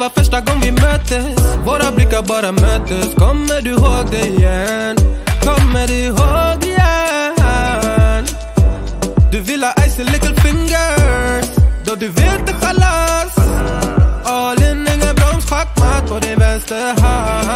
var första gången vi möttes. Våra blickar bara möttes. Kommer du ihåg det igen? Kommer du ihåg igen? Du vill ha icy little fingers då du vet det kallas. All in, ingen bromschackmatt på din vänster hand.